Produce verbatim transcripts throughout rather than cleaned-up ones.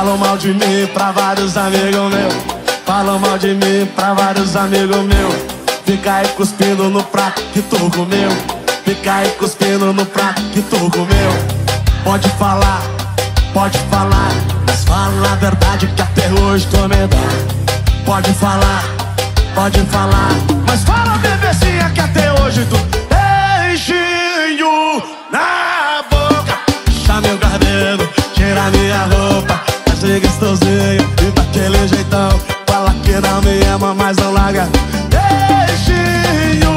Falam mal de mim pra vários amigos meus. Falam mal de mim pra vários amigos meus. Fica aí cuspindo no prato que tu comeu. Fica aí cuspindo no prato que tu comeu. Pode falar, pode falar, mas fala a verdade que até hoje tô medo. Pode falar, pode falar, mas fala, bebezinha, que até hoje tu... Beijinho na boca, puxa meu cabelo, tira minha roupa. Chega gostosinho e daquele jeitão. Fala que não me ama, mas não larga. Beijinho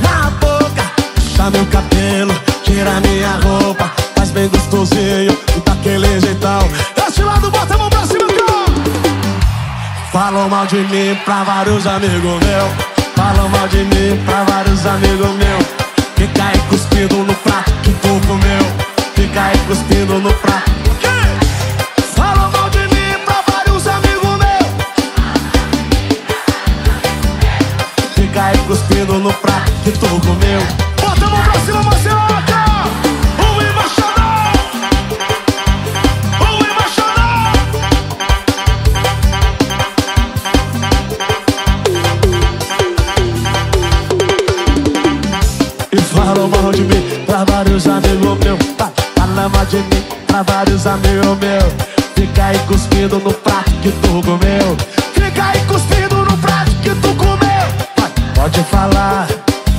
na boca, puxa meu cabelo, tira minha roupa. Faz bem gostosinho e daquele jeitão. Desse lado, bota a mão pra cima, cara. Falam mal de mim pra vários amigos meus. Falam mal de mim pra vários amigos meus. Fica aí cuspindo no prato que tu comeu. Fica aí cuspindo no prato. Fica aí cuspindo no prato que tu comeu. Bota a mão pra cima, Marcelota! Um embaixador! Um embaixador! E falam mal de mim pra vários amigos meus. Falam mal de mim pra vários amigos meus. Fica aí cuspindo no prato que tu comeu. Fica aí cuspindo no prato que tu comeu. Pode falar,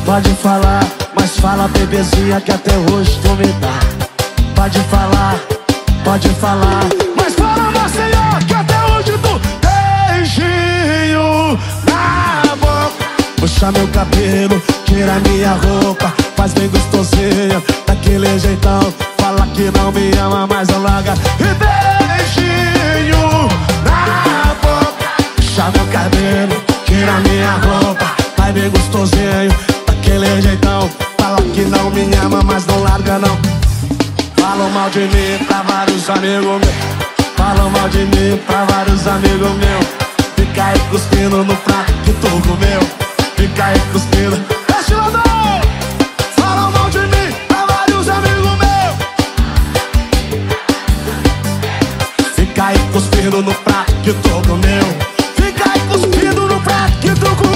pode falar, mas fala, bebezinha, que até hoje tu me dá. Pode falar, pode falar, mas fala, Marcelinha, que até hoje tu... Beijinho na boca, puxa meu cabelo, tira minha roupa. Faz bem gostosinha, daquele jeitão. Fala que não me ama, mas não larga. E beijinho na boca, puxa meu cabelo, tira minha roupa. Vai bem gostosinho, daquele jeitão. Fala que não me ama, mas não larga não. Falam mal de mim pra vários amigos meus. Falam mal de mim pra vários amigos meus. Fica aí cuspindo no prato que tu comeu. Fica aí cuspindo. Deixa eu dar. Falam mal de mim pra vários amigos meus. Fica aí cuspindo no prato que tu comeu. Fica aí cuspindo no prato que tu comeu.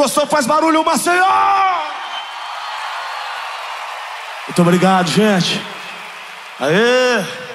Gostou? Faz barulho, Maceió! Muito obrigado, gente. Aê!